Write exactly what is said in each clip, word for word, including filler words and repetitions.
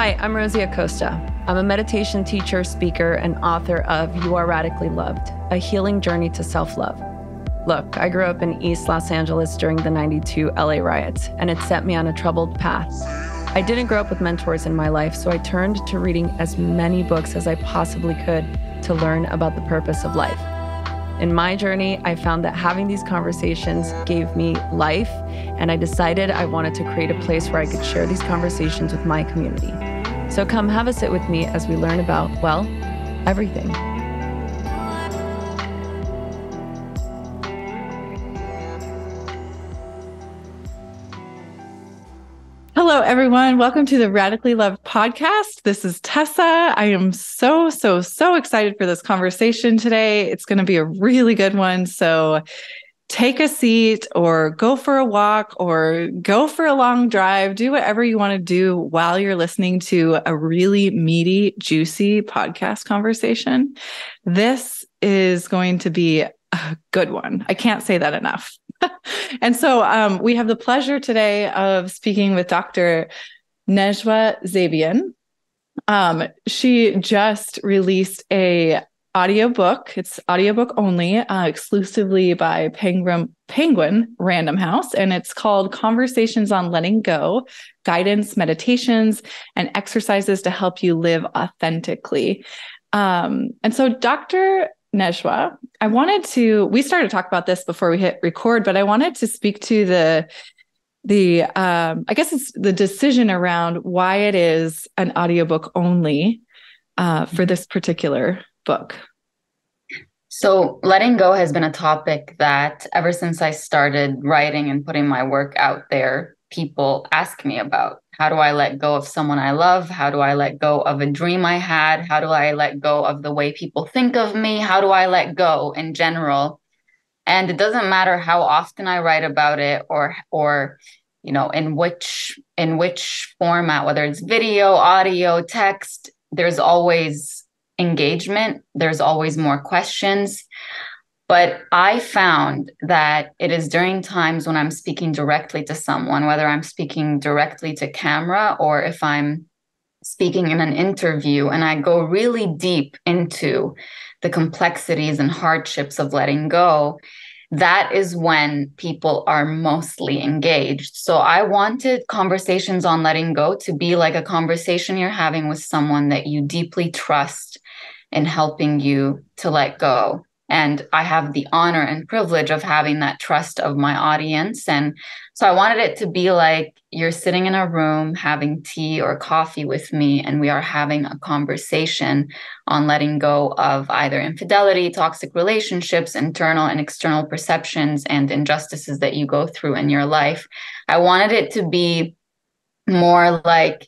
Hi, I'm Rosie Acosta. I'm a meditation teacher, speaker, and author of You Are Radically Loved, a healing journey to self-love. Look, I grew up in East Los Angeles during the ninety-two L A riots, and it set me on a troubled path. I didn't grow up with mentors in my life, so I turned to reading as many books as I possibly could to learn about the purpose of life. In my journey, I found that having these conversations gave me life, and I decided I wanted to create a place where I could share these conversations with my community. So come have a sit with me as we learn about, well, everything. Hello, everyone. Welcome to the Radically Loved podcast. This is Tessa. I am so, so, so excited for this conversation today. It's going to be a really good one. So take a seat or go for a walk or go for a long drive. Do whatever you want to do while you're listening to a really meaty, juicy podcast conversation. This is going to be a good one. I can't say that enough. And so um, we have the pleasure today of speaking with Doctor Najwa Zebian. Um, she just released a audiobook. It's audiobook only, uh, exclusively by Penguin, Penguin Random House. And it's called Conversations on Letting Go, Guidance, Meditations, and Exercises to Help You Live Authentically. Um, and so Doctor Najwa, I wanted to, we started to talk about this before we hit record, but I wanted to speak to the, the um, I guess it's the decision around why it is an audiobook only uh, for this particular book. So letting go has been a topic that ever since I started writing and putting my work out there, people ask me about. How do I let go of someone I love? How do I let go of a dream I had? How do I let go of the way people think of me? How do I let go in general? And it doesn't matter how often I write about it or, or you know, in which, in which format, whether it's video, audio, text, there's always engagement. There's always more questions. But I found that it is during times when I'm speaking directly to someone, whether I'm speaking directly to camera or if I'm speaking in an interview, and I go really deep into the complexities and hardships of letting go, that is when people are mostly engaged. So I wanted Conversations on Letting Go to be like a conversation you're having with someone that you deeply trust in helping you to let go. And I have the honor and privilege of having that trust of my audience. And so I wanted it to be like you're sitting in a room having tea or coffee with me, and we are having a conversation on letting go of either infidelity, toxic relationships, internal and external perceptions, and injustices that you go through in your life. I wanted it to be more like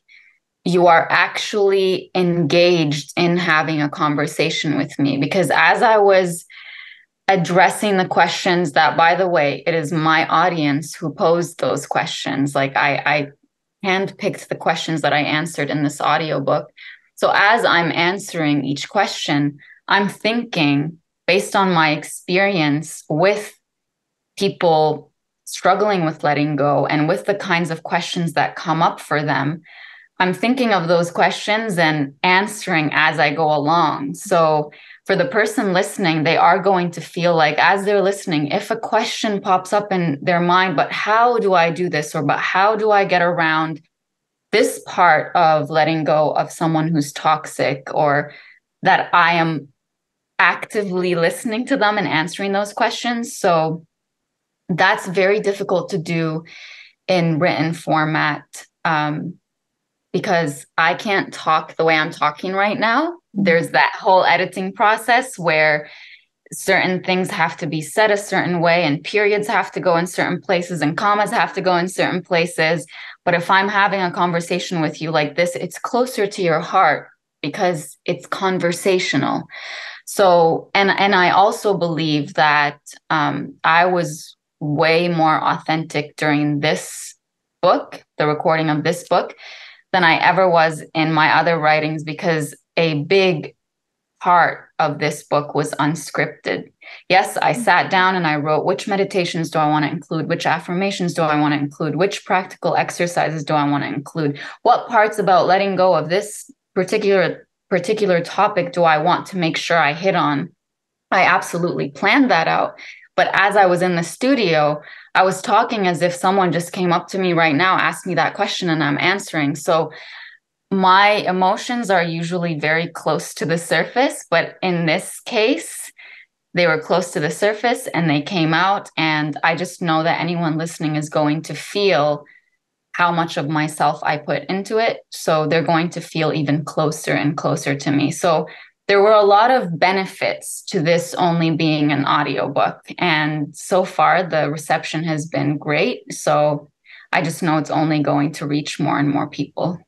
you are actually engaged in having a conversation with me, because as I was addressing the questions that, by the way, it is my audience who posed those questions. Like I, I handpicked the questions that I answered in this audiobook. So as I'm answering each question, I'm thinking based on my experience with people struggling with letting go and with the kinds of questions that come up for them. I'm thinking of those questions and answering as I go along. So for the person listening, they are going to feel like as they're listening, if a question pops up in their mind, but how do I do this? Or but how do I get around this part of letting go of someone who's toxic, or that I am actively listening to them and answering those questions. So that's very difficult to do in written format. Um, Because I can't talk the way I'm talking right now. There's that whole editing process where certain things have to be said a certain way and periods have to go in certain places and commas have to go in certain places. But if I'm having a conversation with you like this, it's closer to your heart because it's conversational. So, and, and I also believe that um, I was way more authentic during this book, the recording of this book, than I ever was in my other writings, because a big part of this book was unscripted. Yes, I sat down and I wrote, which meditations do I want to include? Which affirmations do I want to include? Which practical exercises do I want to include? What parts about letting go of this particular particular topic do I want to make sure I hit on? I absolutely planned that out. But as I was in the studio, I was talking as if someone just came up to me right now, asked me that question, and I'm answering. So my emotions are usually very close to the surface, but in this case, they were close to the surface and they came out. And I just know that anyone listening is going to feel how much of myself I put into it. So they're going to feel even closer and closer to me. So there were a lot of benefits to this only being an audiobook. And so far, the reception has been great. So I just know it's only going to reach more and more people.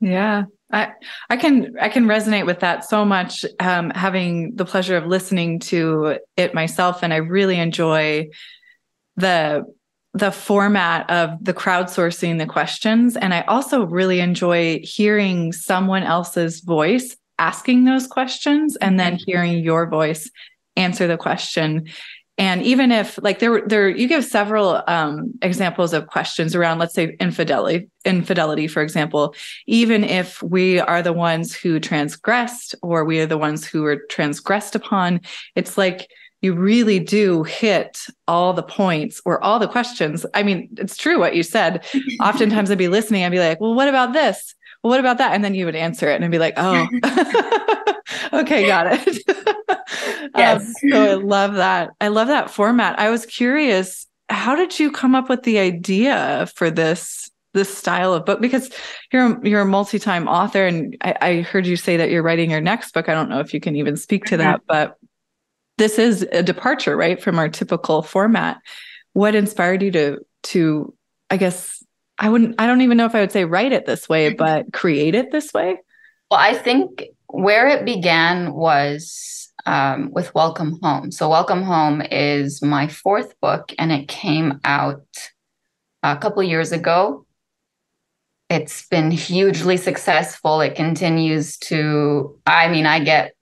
Yeah, I I can I can resonate with that so much, um, having the pleasure of listening to it myself. And I really enjoy the the format of the crowdsourcing the questions. And I also really enjoy hearing someone else's voice asking those questions and then hearing your voice answer the question. And even if like there were there, you give several um, examples of questions around, let's say infidelity, infidelity, for example, even if we are the ones who transgressed or we are the ones who were transgressed upon, it's like you really do hit all the points or all the questions. I mean, it's true what you said. Oftentimes I'd be listening. I'd be like, well, what about this? Well, what about that? And then you would answer it and I'd be like, oh, okay, got it. Yes. Um, so I love that. I love that format. I was curious, how did you come up with the idea for this, this style of book? Because you're, you're a multi-time author and I, I heard you say that you're writing your next book. I don't know if you can even speak to that, but this is a departure, right, from our typical format. What inspired you to, to, I guess, I wouldn't, I don't even know if I would say write it this way, but create it this way? Well, I think where it began was Um, with Welcome Home. So Welcome Home is my fourth book and it came out a couple years ago. It's been hugely successful. It continues to, I mean, I get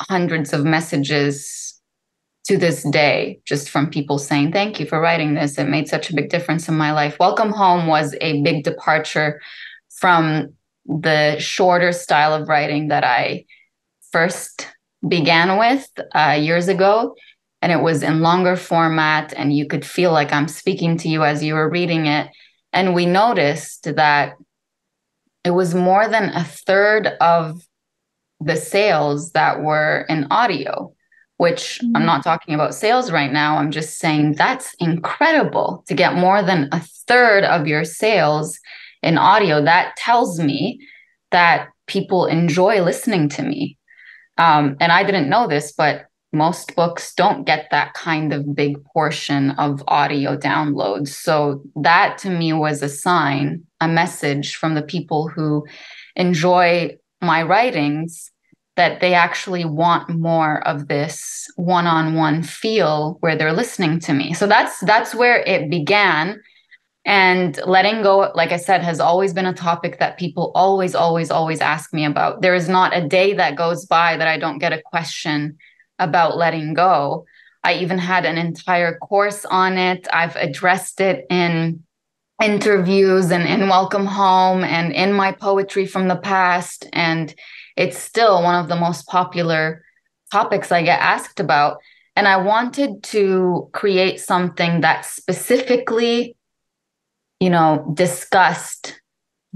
hundreds of messages to this day just from people saying, thank you for writing this. It made such a big difference in my life. Welcome Home was a big departure from the shorter style of writing that I first began with uh, years ago, and it was in longer format and you could feel like I'm speaking to you as you were reading it. And we noticed that it was more than a third of the sales that were in audio, which mm-hmm. I'm not talking about sales right now. I'm just saying that's incredible to get more than a third of your sales in audio. That tells me that people enjoy listening to me. Um, and I didn't know this, but most books don't get that kind of big portion of audio downloads. So that to me was a sign, a message from the people who enjoy my writings that they actually want more of this one-on-one feel where they're listening to me. So that's that's where it began. And letting go, like I said, has always been a topic that people always, always, always ask me about. There is not a day that goes by that I don't get a question about letting go. I even had an entire course on it. I've addressed it in interviews and in Welcome Home and in my poetry from the past. And it's still one of the most popular topics I get asked about. And I wanted to create something that specifically, you know, discussed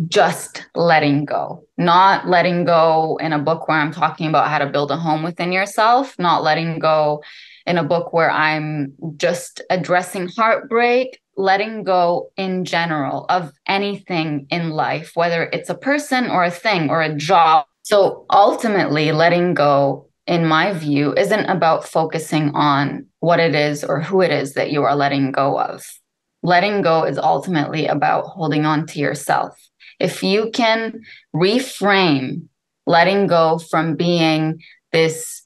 just letting go, not letting go in a book where I'm talking about how to build a home within yourself, not letting go in a book where I'm just addressing heartbreak, letting go in general of anything in life, whether it's a person or a thing or a job. So ultimately, letting go, in my view, isn't about focusing on what it is or who it is that you are letting go of. Letting go is ultimately about holding on to yourself. If you can reframe letting go from being this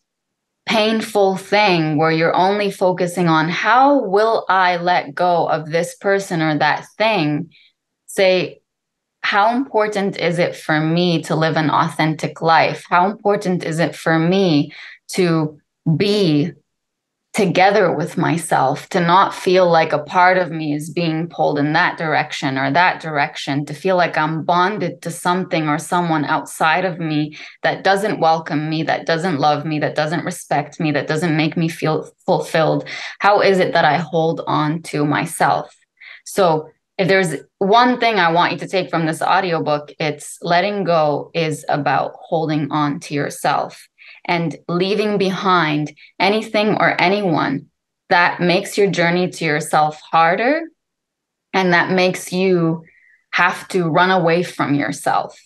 painful thing where you're only focusing on how will I let go of this person or that thing, say, how important is it for me to live an authentic life? How important is it for me to be together with myself, to not feel like a part of me is being pulled in that direction or that direction, to feel like I'm bonded to something or someone outside of me that doesn't welcome me, that doesn't love me, that doesn't respect me, that doesn't make me feel fulfilled. How is it that I hold on to myself? So if there's one thing I want you to take from this audiobook, it's letting go is about holding on to yourself and leaving behind anything or anyone that makes your journey to yourself harder and that makes you have to run away from yourself.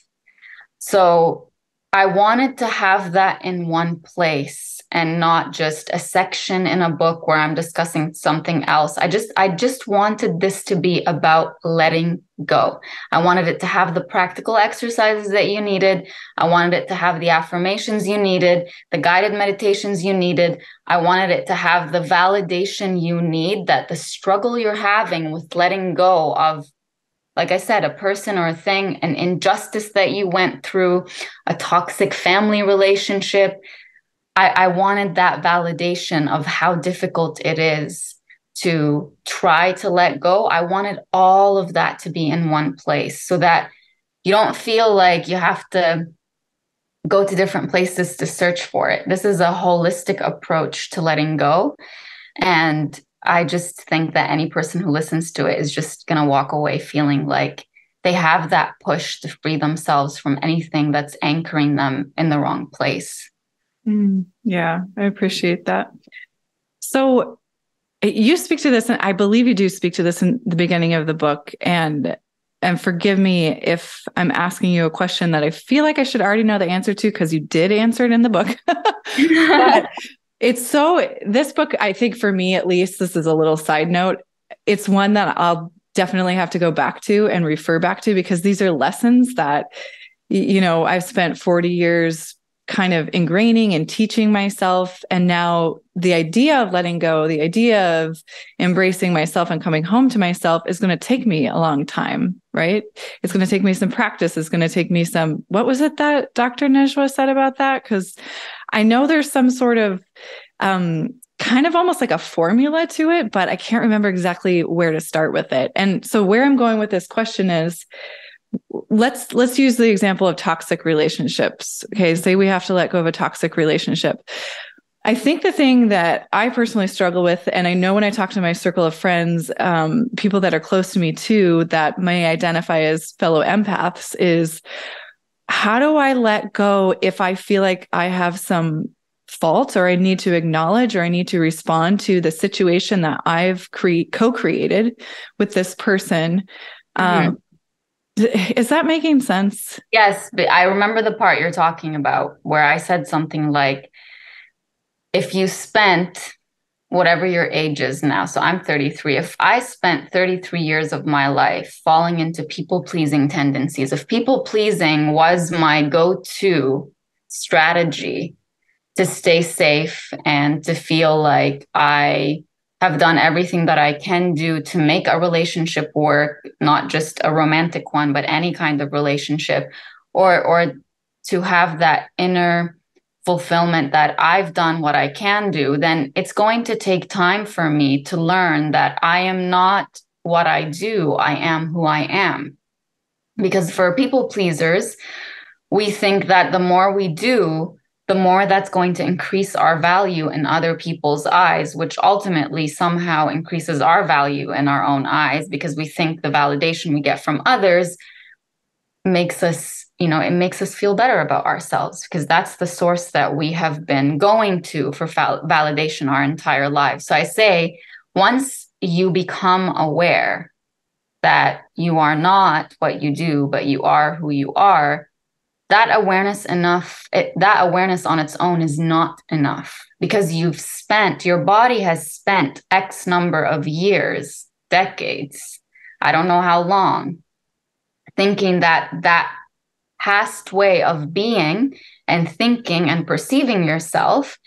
So I wanted to have that in one place and not just a section in a book where I'm discussing something else. I just, I just wanted this to be about letting go. I wanted it to have the practical exercises that you needed. I wanted it to have the affirmations you needed, the guided meditations you needed. I wanted it to have the validation you need that the struggle you're having with letting go of, like I said, a person or a thing, an injustice that you went through, a toxic family relationship. I, I wanted that validation of how difficult it is to try to let go. I wanted all of that to be in one place so that you don't feel like you have to go to different places to search for it. This is a holistic approach to letting go. And I just think that any person who listens to it is just going to walk away feeling like they have that push to free themselves from anything that's anchoring them in the wrong place. Mm, yeah, I appreciate that. So you speak to this, and I believe you do speak to this in the beginning of the book. And and forgive me if I'm asking you a question that I feel like I should already know the answer to, because you did answer it in the book. But it's so, this book, I think for me, at least, this is a little side note. It's one that I'll definitely have to go back to and refer back to, because these are lessons that, you know, I've spent forty years kind of ingraining and teaching myself. And now the idea of letting go, the idea of embracing myself and coming home to myself is going to take me a long time, right? It's going to take me some practice. It's going to take me some, what was it that Doctor Najwa said about that? Because I know there's some sort of um, kind of almost like a formula to it, but I can't remember exactly where to start with it. And so where I'm going with this question is, Let's let's use the example of toxic relationships. Okay, say we have to let go of a toxic relationship. I think the thing that I personally struggle with, and I know when I talk to my circle of friends, um, people that are close to me too, that may identify as fellow empaths, is how do I let go if I feel like I have some fault, or I need to acknowledge, or I need to respond to the situation that I've cre- co-created with this person. Um, mm-hmm. Is that making sense? Yes, but I remember the part you're talking about where I said something like, if you spent whatever your age is now, so I'm thirty-three, if I spent thirty-three years of my life falling into people-pleasing tendencies, if people-pleasing was my go-to strategy to stay safe and to feel like I have done everything that I can do to make a relationship work, not just a romantic one, but any kind of relationship, or or to have that inner fulfillment that I've done what I can do, then it's going to take time for me to learn that I am not what I do. I am who I am. Because for people pleasers, we think that the more we do, the more that's going to increase our value in other people's eyes, which ultimately somehow increases our value in our own eyes, because we think the validation we get from others makes us, you know, it makes us feel better about ourselves, because that's the source that we have been going to for val- validation our entire lives. So I say, once you become aware that you are not what you do, but you are who you are, That awareness enough, it, that awareness on its own is not enough, because you've spent, your body has spent X number of years, decades, I don't know how long, thinking that that past way of being and thinking and perceiving yourself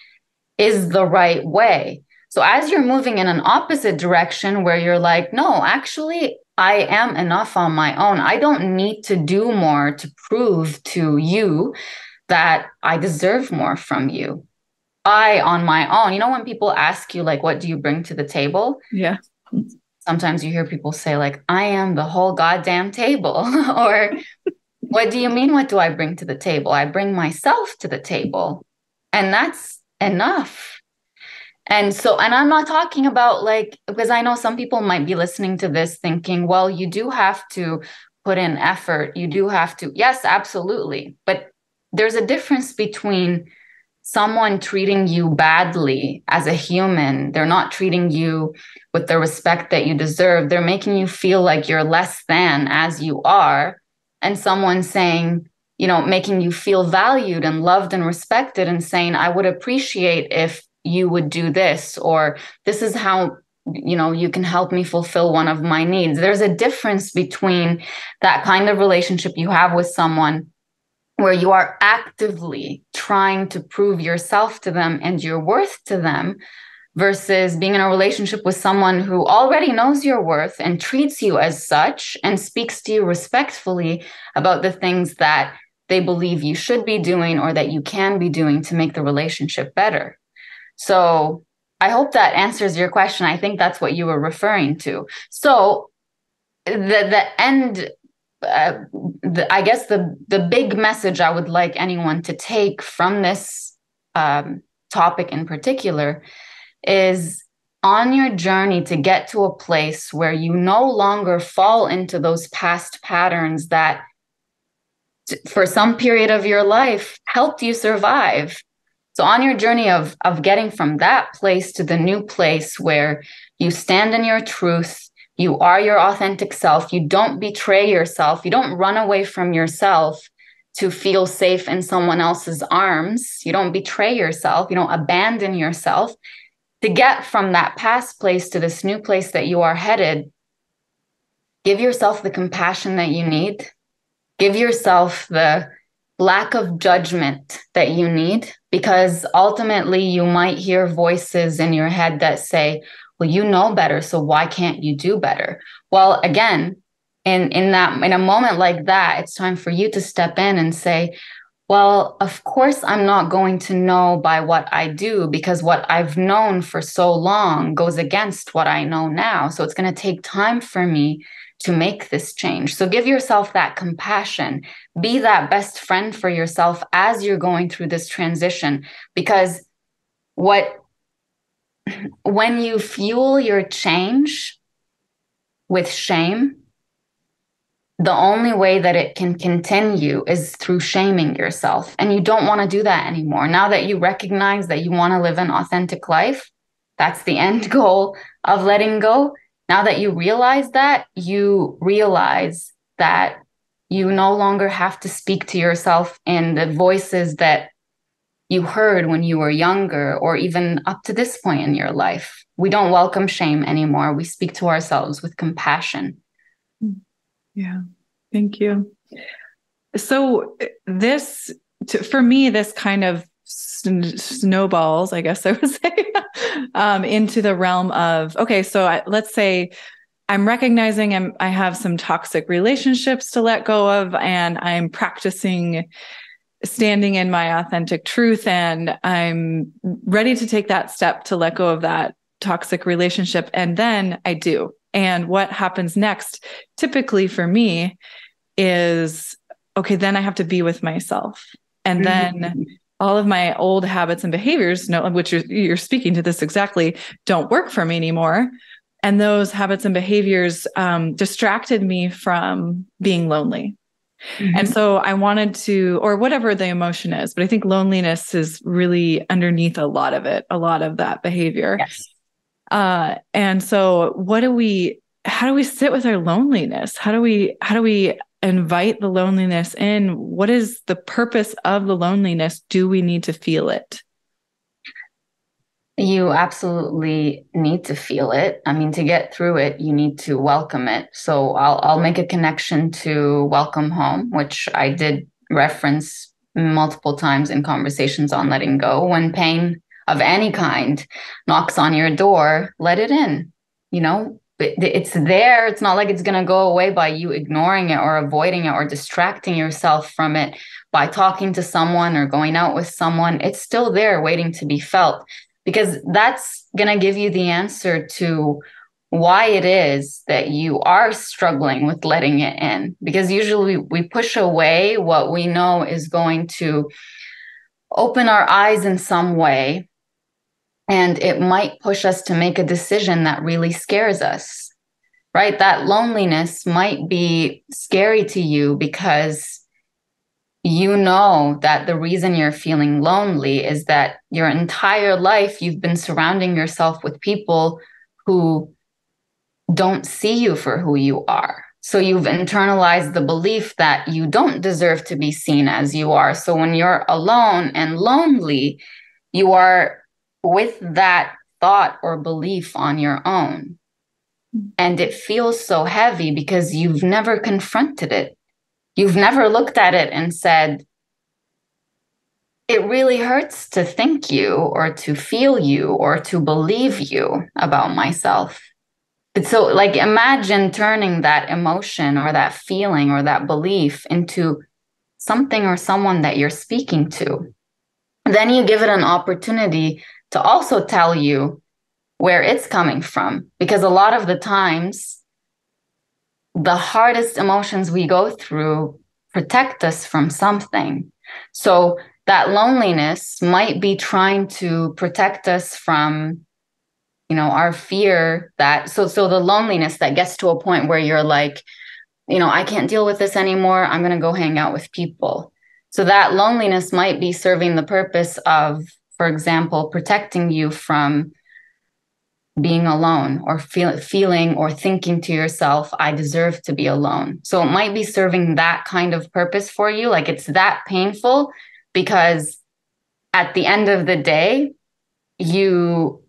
is the right way. So as you're moving in an opposite direction where you're like, no, actually, I am enough on my own. I don't need to do more to prove to you that I deserve more from you. I, on my own, you know, when people ask you, like, what do you bring to the table? Yeah. Sometimes you hear people say, like, I am the whole goddamn table. Or what do you mean? What do I bring to the table? I bring myself to the table. And that's enough. And so, and I'm not talking about, like, because I know some people might be listening to this thinking, well, you do have to put in effort. You do have to. Yes, absolutely. But there's a difference between someone treating you badly as a human. They're not treating you with the respect that you deserve. They're making you feel like you're less than as you are. And someone saying, you know, making you feel valued and loved and respected and saying, I would appreciate if you would do this, or this is how, you know, you can help me fulfill one of my needs. There's a difference between that kind of relationship you have with someone where you are actively trying to prove yourself to them and your worth to them, versus being in a relationship with someone who already knows your worth and treats you as such and speaks to you respectfully about the things that they believe you should be doing or that you can be doing to make the relationship better. So I hope that answers your question. I think that's what you were referring to. So the, the end, Uh, the, I guess the, the big message I would like anyone to take from this um, topic in particular is, on your journey to get to a place where you no longer fall into those past patterns that t- for some period of your life helped you survive. So on your journey of, of getting from that place to the new place where you stand in your truth, you are your authentic self. You don't betray yourself. You don't run away from yourself to feel safe in someone else's arms. You don't betray yourself. You don't abandon yourself. To get from that past place to this new place that you are headed, give yourself the compassion that you need. Give yourself the lack of judgment that you need, because ultimately you might hear voices in your head that say, well, you know better, so why can't you do better? Well, again, in, in that in a moment like that, it's time for you to step in and say, well, of course I'm not going to know by what I do, because what I've known for so long goes against what I know now. So it's going to take time for me to make this change. So give yourself that compassion. Be that best friend for yourself as you're going through this transition, because what when you fuel your change with shame, the only way that it can continue is through shaming yourself. And you don't want to do that anymore. Now that you recognize that you want to live an authentic life, that's the end goal of letting go. Now that you realize that, you realize that you no longer have to speak to yourself in the voices that you heard when you were younger, or even up to this point in your life. We don't welcome shame anymore. We speak to ourselves with compassion. Yeah, thank you. So this, for me, this kind of snowballs, I guess I would say, um, into the realm of, okay, so I, let's say I'm recognizing I'm, I have some toxic relationships to let go of, and I'm practicing standing in my authentic truth, and I'm ready to take that step to let go of that toxic relationship. And then I do. And what happens next, typically for me, is, okay, then I have to be with myself. And mm-hmm. then all of my old habits and behaviors, no, which you're, you're speaking to this exactly, don't work for me anymore. And those habits and behaviors um, distracted me from being lonely. Mm-hmm. And so I wanted to, or whatever the emotion is, but I think loneliness is really underneath a lot of it, a lot of that behavior. Yes. Uh, and so what do we, how do we sit with our loneliness? How do we, how do we invite the loneliness in? What is the purpose of the loneliness? Do we need to feel it? You absolutely need to feel it. I mean, to get through it, you need to welcome it. So I'll I'll make a connection to Welcome Home, which I did reference multiple times in Conversations on Letting Go. When pain of any kind knocks on your door, let it in. You know, it's there. It's not like it's going to go away by you ignoring it or avoiding it or distracting yourself from it by talking to someone or going out with someone. It's still there waiting to be felt, because that's going to give you the answer to why it is that you are struggling with letting it in. Because usually we push away what we know is going to open our eyes in some way, and it might push us to make a decision that really scares us, right? That loneliness might be scary to you because you know that the reason you're feeling lonely is that your entire life you've been surrounding yourself with people who don't see you for who you are. So you've internalized the belief that you don't deserve to be seen as you are. So when you're alone and lonely, you are with that thought or belief on your own. And it feels so heavy because you've never confronted it. You've never looked at it and said, it really hurts to think you or to feel you or to believe you about myself. So like, imagine turning that emotion or that feeling or that belief into something or someone that you're speaking to. Then you give it an opportunity to also tell you where it's coming from. Because a lot of the times, the hardest emotions we go through protect us from something. So that loneliness might be trying to protect us from, you know, our fear that, so, so the loneliness that gets to a point where you're like, you know, I can't deal with this anymore. I'm going to go hang out with people. So that loneliness might be serving the purpose of, for example, protecting you from being alone or feel, feeling or thinking to yourself, I deserve to be alone. So it might be serving that kind of purpose for you. Like, it's that painful because at the end of the day, you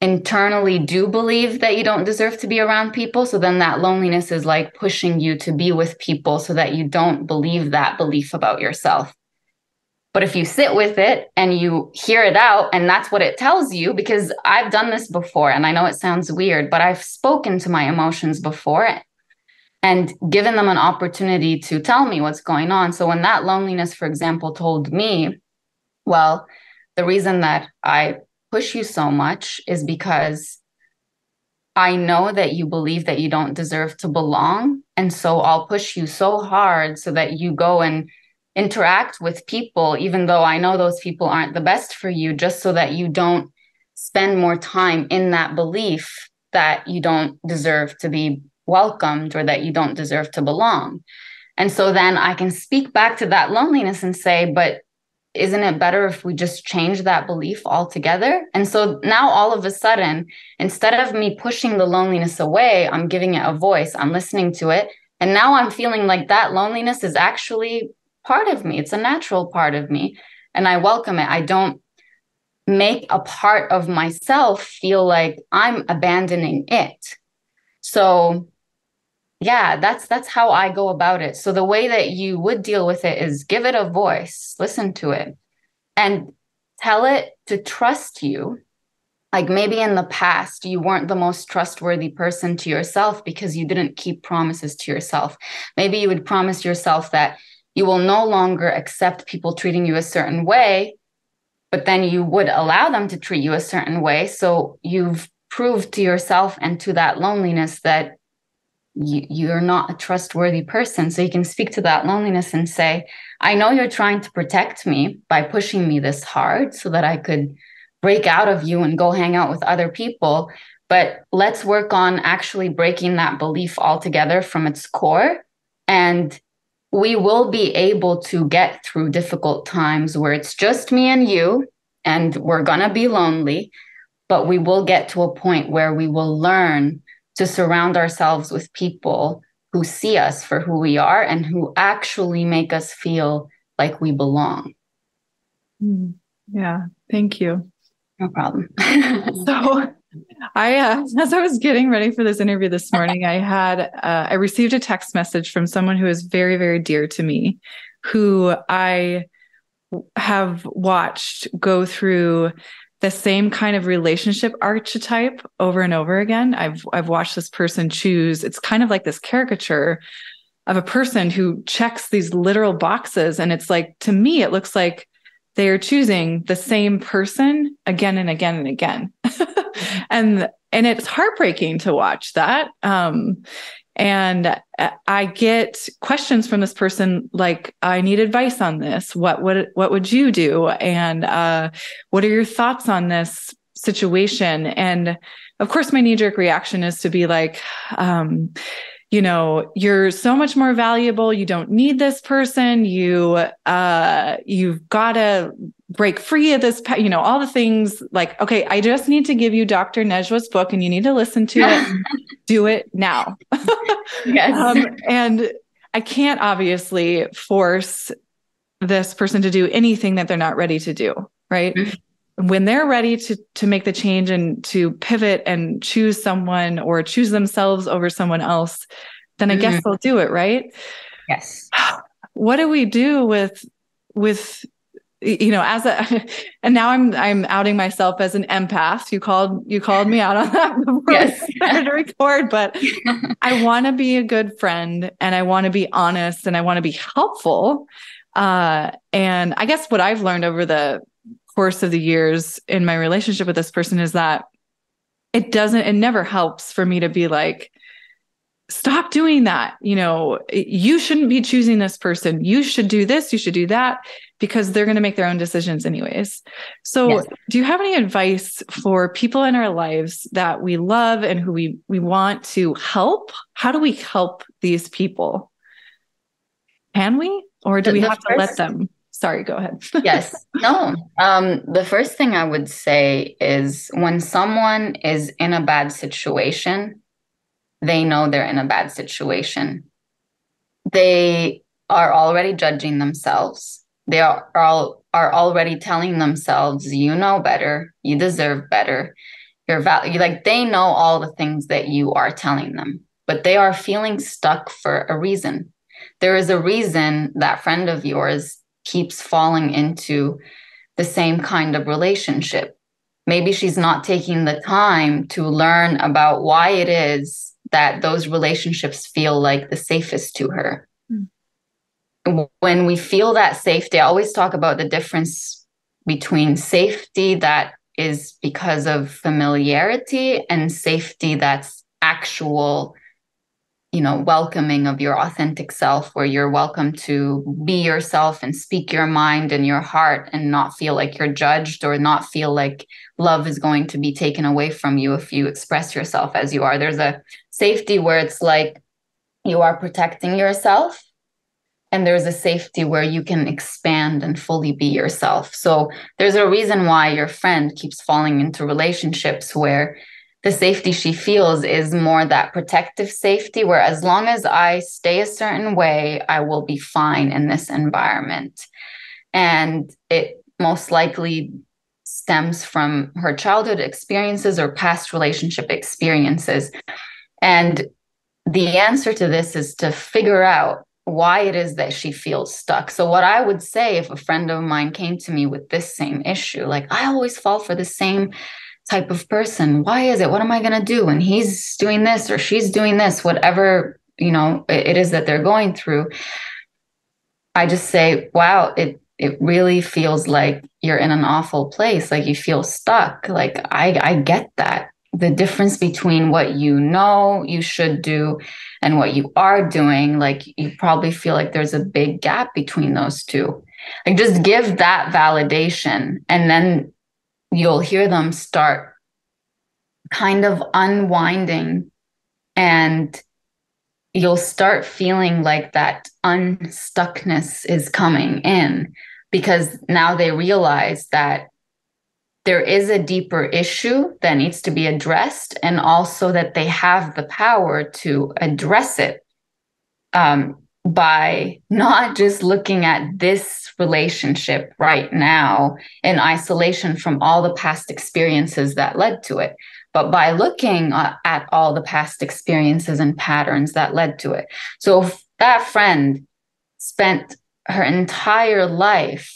internally do believe that you don't deserve to be around people. So then that loneliness is like pushing you to be with people so that you don't believe that belief about yourself. But if you sit with it and you hear it out, and that's what it tells you, because I've done this before, and I know it sounds weird, but I've spoken to my emotions before and given them an opportunity to tell me what's going on. So when that loneliness, for example, told me, well, the reason that I push you so much is because I know that you believe that you don't deserve to belong. And so I'll push you so hard so that you go and interact with people, even though I know those people aren't the best for you, just so that you don't spend more time in that belief that you don't deserve to be welcomed or that you don't deserve to belong. And so then I can speak back to that loneliness and say, but isn't it better if we just change that belief altogether? And so now all of a sudden, instead of me pushing the loneliness away, I'm giving it a voice, I'm listening to it. And now I'm feeling like that loneliness is actually part of me. It's a natural part of me. And I welcome it. I don't make a part of myself feel like I'm abandoning it. So yeah, that's that's how I go about it. So the way that you would deal with it is give it a voice, listen to it, and tell it to trust you. Like, maybe in the past, you weren't the most trustworthy person to yourself because you didn't keep promises to yourself. Maybe you would promise yourself that you will no longer accept people treating you a certain way, but then you would allow them to treat you a certain way. So you've proved to yourself and to that loneliness that You, you're not a trustworthy person. So you can speak to that loneliness and say, I know you're trying to protect me by pushing me this hard so that I could break out of you and go hang out with other people. But let's work on actually breaking that belief altogether from its core. And we will be able to get through difficult times where it's just me and you, and we're going to be lonely, but we will get to a point where we will learn to surround ourselves with people who see us for who we are and who actually make us feel like we belong. Yeah, thank you. No problem. So I, uh, as I was getting ready for this interview this morning, I had, uh, I received a text message from someone who is very, very dear to me, who I have watched go through the same kind of relationship archetype over and over again. I've I've watched this person choose. It's kind of like this caricature of a person who checks these literal boxes. And it's like, to me, it looks like they are choosing the same person again and again and again. and and it's heartbreaking to watch that. Um, and I get questions from this person like, I need advice on this. What would, what would you do? And uh, what are your thoughts on this situation? And of course, my knee-jerk reaction is to be like, um, you know, you're so much more valuable. You don't need this person. You, uh, you've got to break free of this, you know, all the things like, okay, I just need to give you Doctor Najwa's book and you need to listen to it. Do it now. Yes. Um, and I can't obviously force this person to do anything that they're not ready to do. Right. Mm-hmm. When they're ready to to make the change and to pivot and choose someone or choose themselves over someone else, then I mm-hmm. guess they'll do it, right? Yes. What do we do with with you know, as a and now I'm I'm outing myself as an empath. You called you called me out on that before yes. I started to record, but I want to be a good friend and I want to be honest and I want to be helpful. Uh, and I guess what I've learned over the course of the years in my relationship with this person is that it doesn't, it never helps for me to be like, stop doing that. You know, you shouldn't be choosing this person. You should do this. You should do that, because they're going to make their own decisions anyways. So yes. do you have any advice for people in our lives that we love and who we, we want to help? How do we help these people? Can we, or do the, we have to let them? Sorry, go ahead. Yes. No. Um, the first thing I would say is when someone is in a bad situation, they know they're in a bad situation. They are already judging themselves. They are, are, are already telling themselves, you know better, you deserve better. You're val- like they know all the things that you are telling them, but they are feeling stuck for a reason. There is a reason that friend of yours keeps falling into the same kind of relationship. Maybe she's not taking the time to learn about why it is that those relationships feel like the safest to her. Mm. When we feel that safety, I always talk about the difference between safety that is because of familiarity and safety that's actual, you know, welcoming of your authentic self, where you're welcome to be yourself and speak your mind and your heart and not feel like you're judged or not feel like love is going to be taken away from you if you express yourself as you are. There's a safety where it's like you are protecting yourself, and there's a safety where you can expand and fully be yourself. So there's a reason why your friend keeps falling into relationships where the safety she feels is more that protective safety, where as long as I stay a certain way, I will be fine in this environment. And it most likely stems from her childhood experiences or past relationship experiences. And the answer to this is to figure out why it is that she feels stuck. So what I would say if a friend of mine came to me with this same issue, like, I always fall for the same type of person. Why is it? What am I going to do? And he's doing this or she's doing this, whatever, you know, it, it is that they're going through. I just say, wow, it, it really feels like you're in an awful place. Like you feel stuck. Like I, I get that. The difference between what you know you should do and what you are doing, like you probably feel like there's a big gap between those two. Like just give that validation, and then you'll hear them start kind of unwinding, and you'll start feeling like that unstuckness is coming in, because now they realize that there is a deeper issue that needs to be addressed, and also that they have the power to address it um, by not just looking at this relationship right now in isolation from all the past experiences that led to it, but by looking at all the past experiences and patterns that led to it. So if that friend spent her entire life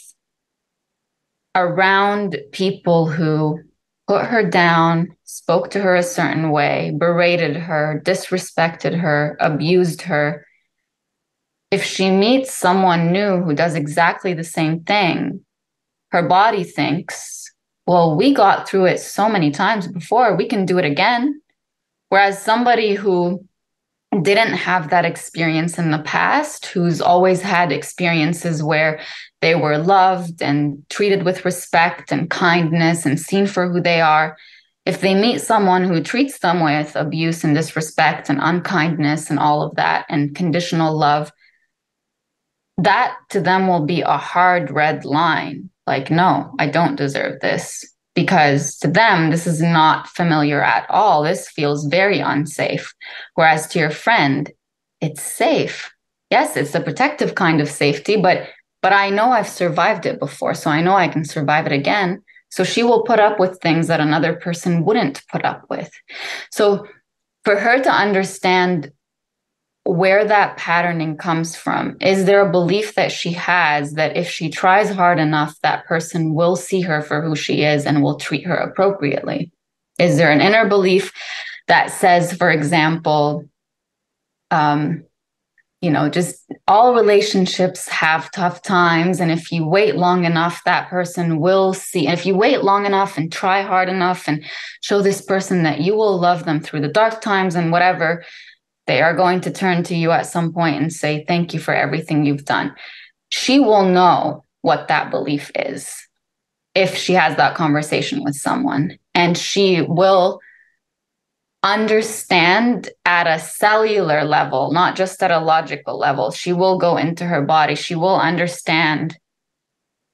around people who put her down, spoke to her a certain way, berated her, disrespected her, abused her. If she meets someone new who does exactly the same thing, her body thinks, well, we got through it so many times before, we can do it again. Whereas somebody who didn't have that experience in the past, who's always had experiences where they were loved and treated with respect and kindness and seen for who they are, if they meet someone who treats them with abuse and disrespect and unkindness and all of that and conditional love, that to them will be a hard red line. Like, no, I don't deserve this, because to them, this is not familiar at all. This feels very unsafe. Whereas to your friend, it's safe. Yes, it's a protective kind of safety, but but I know I've survived it before, so I know I can survive it again. So she will put up with things that another person wouldn't put up with. So for her to understand where that patterning comes from. Is there a belief that she has that if she tries hard enough, that person will see her for who she is and will treat her appropriately? Is there an inner belief that says, for example, um, you know, just all relationships have tough times. And if you wait long enough, that person will see. And if you wait long enough and try hard enough and show this person that you will love them through the dark times and whatever, they are going to turn to you at some point and say, thank you for everything you've done. She will know what that belief is if she has that conversation with someone. And she will understand at a cellular level, not just at a logical level. She will go into her body. She will understand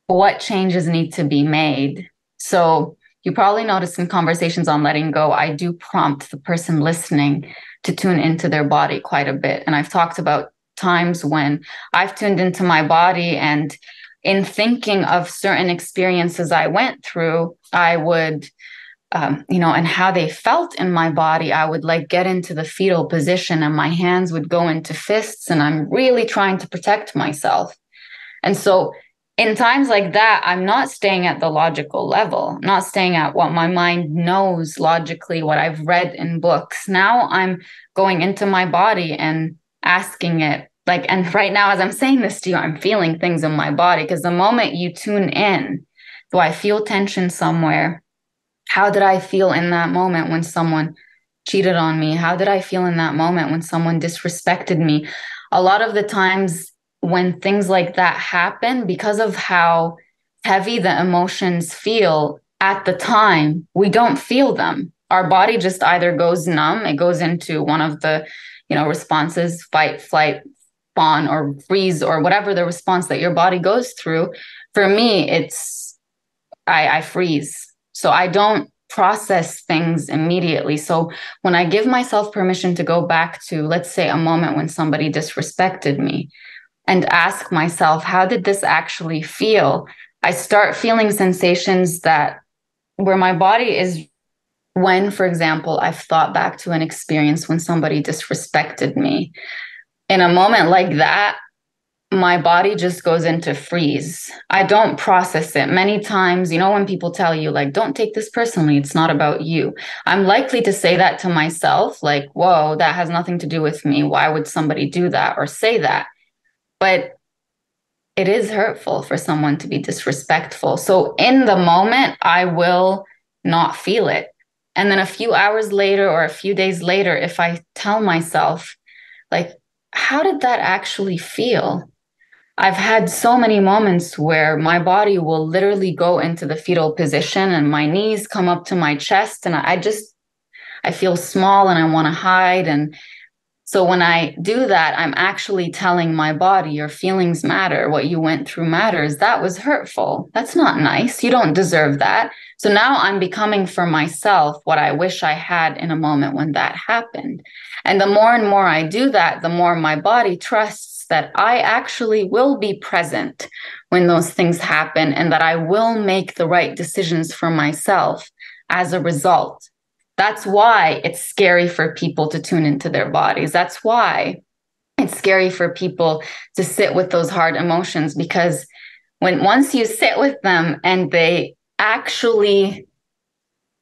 what changes need to be made. So you probably noticed in Conversations on Letting Go, I do prompt the person listening to tune into their body quite a bit. And I've talked about times when I've tuned into my body, and in thinking of certain experiences I went through, I would, um, you know, and how they felt in my body, I would like get into the fetal position and my hands would go into fists and I'm really trying to protect myself. And so in times like that, I'm not staying at the logical level, not staying at what my mind knows logically, what I've read in books. Now I'm going into my body and asking it, like, and right now, as I'm saying this to you, I'm feeling things in my body, because the moment you tune in, do I feel tension somewhere? How did I feel in that moment when someone cheated on me? How did I feel in that moment when someone disrespected me? A lot of the times, when things like that happen, because of how heavy the emotions feel at the time, we don't feel them. Our body just either goes numb, it goes into one of the, you know, responses, fight, flight, fawn, or freeze, or whatever the response that your body goes through. For me, it's, I, I freeze. So I don't process things immediately. So when I give myself permission to go back to, let's say, a moment when somebody disrespected me, and ask myself, how did this actually feel? I start feeling sensations that where my body is when, for example, I've thought back to an experience when somebody disrespected me. In a moment like that, my body just goes into freeze. I don't process it. Many times, you know, when people tell you, like, don't take this personally, it's not about you. I'm likely to say that to myself, like, whoa, that has nothing to do with me. Why would somebody do that or say that? But it is hurtful for someone to be disrespectful. So in the moment, I will not feel it. And then a few hours later or a few days later, if I tell myself, like, how did that actually feel? I've had so many moments where my body will literally go into the fetal position and my knees come up to my chest and I just, I feel small and I want to hide. And so when I do that, I'm actually telling my body, your feelings matter, what you went through matters. That was hurtful. That's not nice. You don't deserve that. So now I'm becoming for myself what I wish I had in a moment when that happened. And the more and more I do that, the more my body trusts that I actually will be present when those things happen and that I will make the right decisions for myself as a result. That's why it's scary for people to tune into their bodies. That's why it's scary for people to sit with those hard emotions, because when once you sit with them and they actually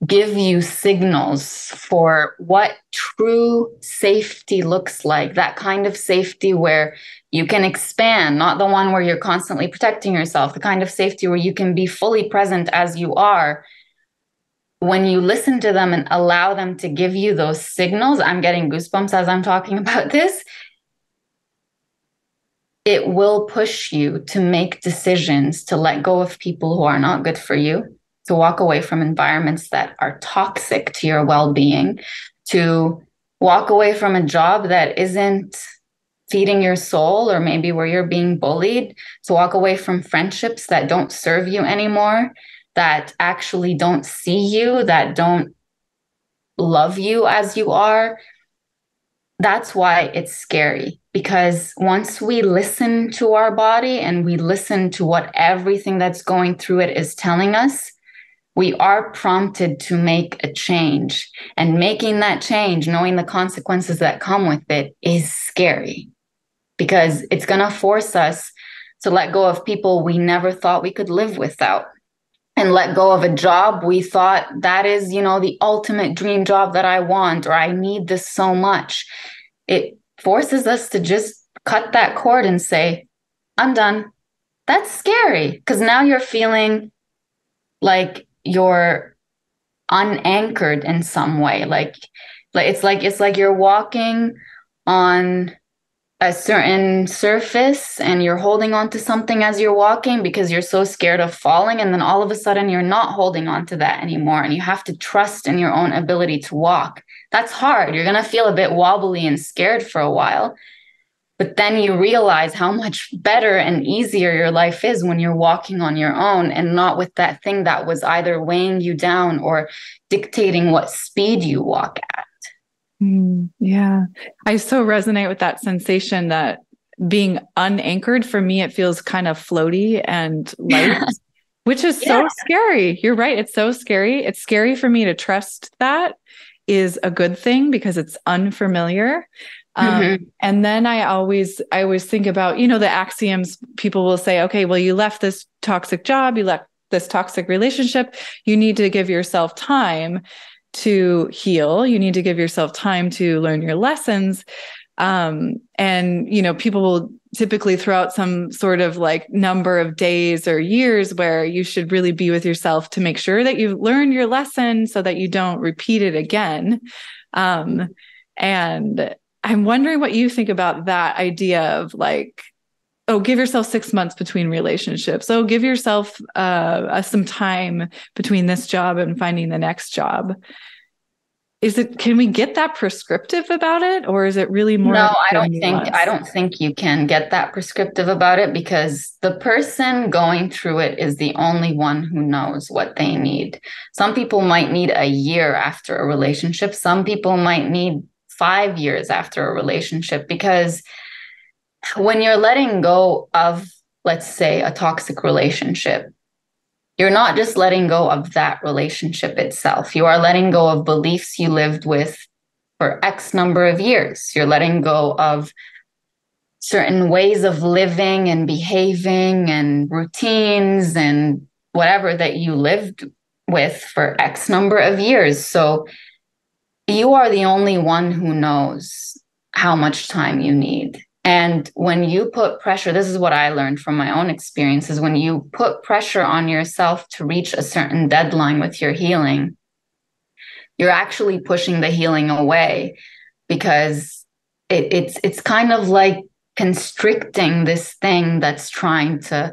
give you signals for what true safety looks like, that kind of safety where you can expand, not the one where you're constantly protecting yourself, the kind of safety where you can be fully present as you are. When you listen to them and allow them to give you those signals, I'm getting goosebumps as I'm talking about this, it will push you to make decisions, to let go of people who are not good for you, to walk away from environments that are toxic to your well-being, to walk away from a job that isn't feeding your soul, or maybe where you're being bullied, to walk away from friendships that don't serve you anymore, that actually don't see you, that don't love you as you are. That's why it's scary, because once we listen to our body and we listen to what everything that's going through it is telling us, we are prompted to make a change, and making that change, knowing the consequences that come with it, is scary, because it's going to force us to let go of people we never thought we could live without, and let go of a job we thought that is, you know, the ultimate dream job that I want, or I need this so much. It forces us to just cut that cord and say, I'm done. That's scary, because now you're feeling like you're unanchored in some way. Like, like it's like it's like you're walking on a certain surface and you're holding on to something as you're walking because you're so scared of falling. And then all of a sudden you're not holding on to that anymore. And you have to trust in your own ability to walk. That's hard. You're going to feel a bit wobbly and scared for a while. But then you realize how much better and easier your life is when you're walking on your own and not with that thing that was either weighing you down or dictating what speed you walk at. Mm, yeah. I so resonate with that sensation that being unanchored, for me, it feels kind of floaty and light, which is yeah. so scary. You're right. It's so scary. It's scary for me to trust that is a good thing because it's unfamiliar. Um, mm-hmm. And then I always, I always think about, you know, the axioms. People will say, okay, well, you left this toxic job, you left this toxic relationship. You need to give yourself time to heal. You need to give yourself time to learn your lessons. Um, and, you know, people will typically throw out some sort of like number of days or years where you should really be with yourself to make sure that you've learned your lesson so that you don't repeat it again. Um, and I'm wondering what you think about that idea of like, oh, give yourself six months between relationships. Oh, give yourself uh, some time between this job and finding the next job. Is it, can we get that prescriptive about it? Or is it really more? No, I don't think, I don't think you can get that prescriptive about it, because the person going through it is the only one who knows what they need. Some people might need a year after a relationship. Some people might need five years after a relationship, because when you're letting go of, let's say, a toxic relationship, you're not just letting go of that relationship itself. You are letting go of beliefs you lived with for X number of years. You're letting go of certain ways of living and behaving and routines and whatever that you lived with for X number of years. So you are the only one who knows how much time you need. And when you put pressure, this is what I learned from my own experiences, when you put pressure on yourself to reach a certain deadline with your healing, you're actually pushing the healing away, because it, it's it's kind of like constricting this thing that's trying to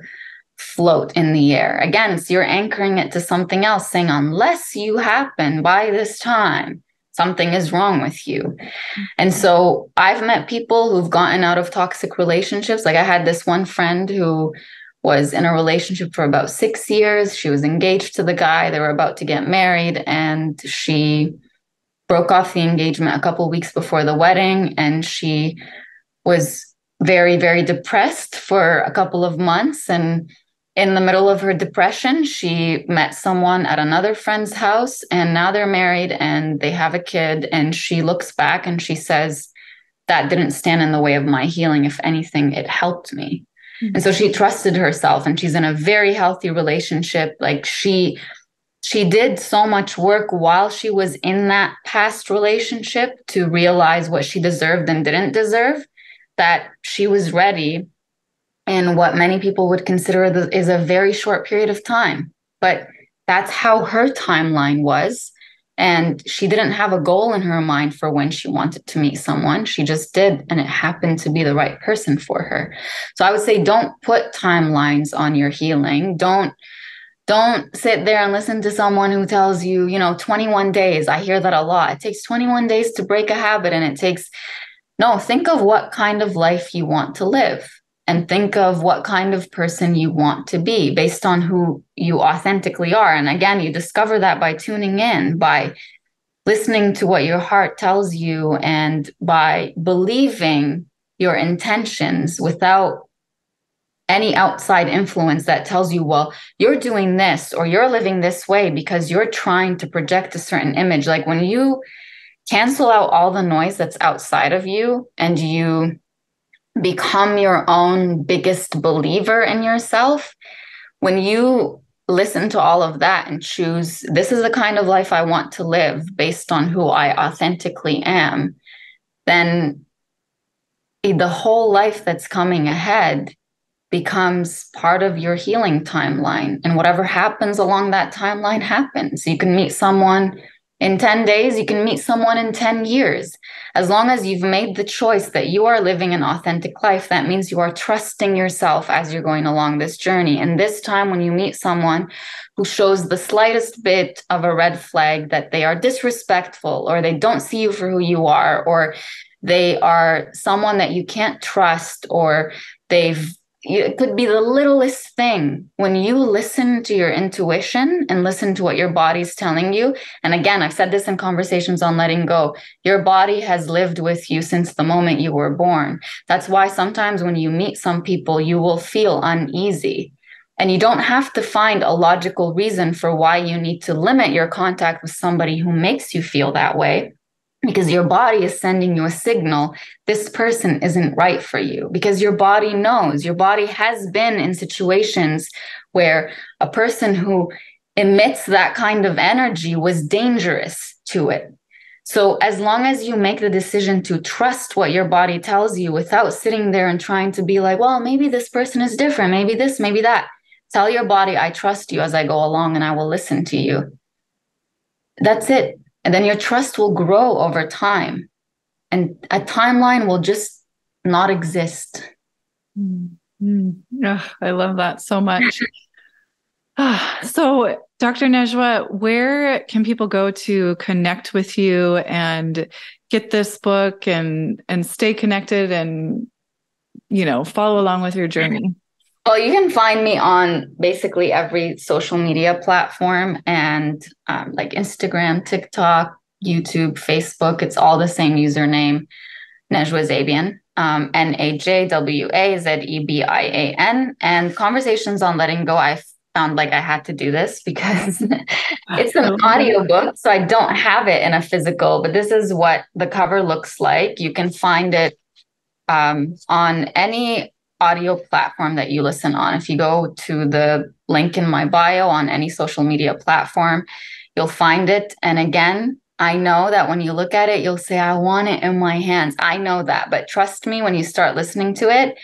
float in the air. Again, so you're anchoring it to something else, saying, unless you happen by this time, something is wrong with you. And so I've met people who've gotten out of toxic relationships. Like I had this one friend who was in a relationship for about six years. She was engaged to the guy. They were about to get married. And she broke off the engagement a couple of weeks before the wedding. And she was very, very depressed for a couple of months. And in the middle of her depression, she met someone at another friend's house, and now they're married and they have a kid. And she looks back and she says, that didn't stand in the way of my healing. If anything, it helped me. Mm-hmm. And so she trusted herself, and she's in a very healthy relationship. Like she, she did so much work while she was in that past relationship to realize what she deserved and didn't deserve, that she was ready in what many people would consider the, is a very short period of time. But that's how her timeline was. And she didn't have a goal in her mind for when she wanted to meet someone. She just did. And it happened to be the right person for her. So I would say, don't put timelines on your healing. Don't, don't sit there and listen to someone who tells you, you know, twenty-one days. I hear that a lot. It takes twenty-one days to break a habit. And it takes, no, think of what kind of life you want to live. And think of what kind of person you want to be based on who you authentically are. And again, you discover that by tuning in, by listening to what your heart tells you, and by believing your intentions without any outside influence that tells you, well, you're doing this or you're living this way because you're trying to project a certain image. Like when you cancel out all the noise that's outside of you and you become your own biggest believer in yourself, when you listen to all of that and choose, this is the kind of life I want to live based on who I authentically am, then the whole life that's coming ahead becomes part of your healing timeline. And whatever happens along that timeline happens. You can meet someone in ten days, you can meet someone in ten years. As long as you've made the choice that you are living an authentic life, that means you are trusting yourself as you're going along this journey. And this time when you meet someone who shows the slightest bit of a red flag that they are disrespectful, or they don't see you for who you are, or they are someone that you can't trust, or they've, it could be the littlest thing. When you listen to your intuition and listen to what your body's telling you. And again, I've said this in Conversations on Letting Go. Your body has lived with you since the moment you were born. That's why sometimes when you meet some people, you will feel uneasy. And you don't have to find a logical reason for why you need to limit your contact with somebody who makes you feel that way. Because your body is sending you a signal, this person isn't right for you, because your body knows. Your body has been in situations where a person who emits that kind of energy was dangerous to it. So as long as you make the decision to trust what your body tells you without sitting there and trying to be like, well, maybe this person is different, maybe this, maybe that. Tell your body, I trust you as I go along and I will listen to you. That's it. And then your trust will grow over time, and a timeline will just not exist. Mm-hmm. Oh, I love that so much. Oh, so Doctor Najwa, where can people go to connect with you and get this book and, and stay connected and, you know, follow along with your journey? Well, you can find me on basically every social media platform, and um, like Instagram, TikTok, YouTube, Facebook. It's all the same username, Najwa Zebian, um, N A J W A Z E B I A N. And Conversations on Letting Go, I found like I had to do this because it's an audio book, so I don't have it in a physical, but this is what the cover looks like. You can find it um, on any audio platform that you listen on. If you go to the link in my bio on any social media platform, you'll find it. And again, I know that when you look at it, you'll say, I want it in my hands. I know that, but trust me, when you start listening to it,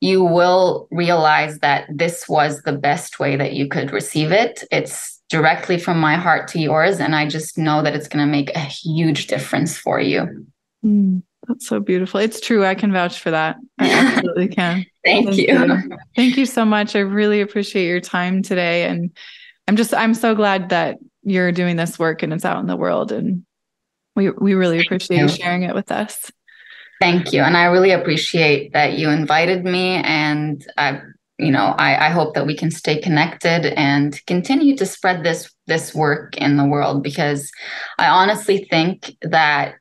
you will realize that this was the best way that you could receive it. It's directly from my heart to yours. And I just know that it's going to make a huge difference for you. Mm. That's so beautiful. It's true. I can vouch for that. I absolutely can. Thank, Thank you. you. Thank you so much. I really appreciate your time today. And I'm just, I'm so glad that you're doing this work and it's out in the world. And we, we really appreciate you sharing it with us. Thank you. And I really appreciate that you invited me. And I, you know, I, I hope that we can stay connected and continue to spread this, this work in the world, because I honestly think that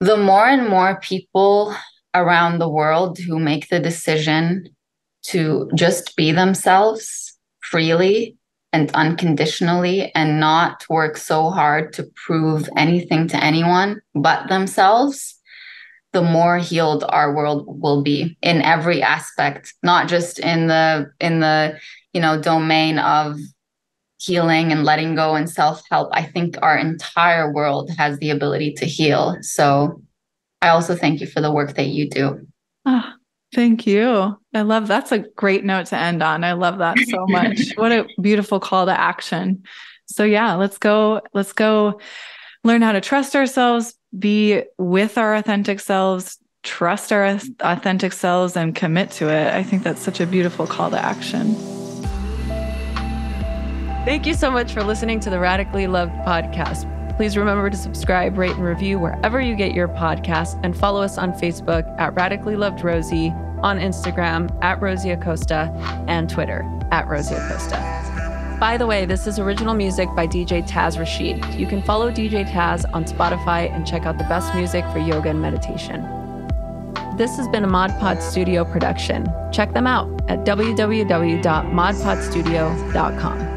the more and more people around the world who make the decision to just be themselves freely and unconditionally and not work so hard to prove anything to anyone but themselves, the more healed our world will be in every aspect, not just in the in the you know domain of healing and letting go and self-help. I think our entire world has the ability to heal. So I also thank you for the work that you do. Oh, thank you. I love, that's a great note to end on. I love that so much. What a beautiful call to action. So yeah, let's go, let's go learn how to trust ourselves, be with our authentic selves, trust our authentic selves, and commit to it. I think that's such a beautiful call to action. Thank you so much for listening to the Radically Loved podcast. Please remember to subscribe, rate, and review wherever you get your podcasts, and follow us on Facebook at Radically Loved Rosie, on Instagram at Rosie Acosta, and Twitter at Rosie Acosta. By the way, this is original music by D J Taz Rashid. You can follow D J Taz on Spotify and check out the best music for yoga and meditation. This has been a Mod Pod Studio production. Check them out at w w w dot mod pod studio dot com.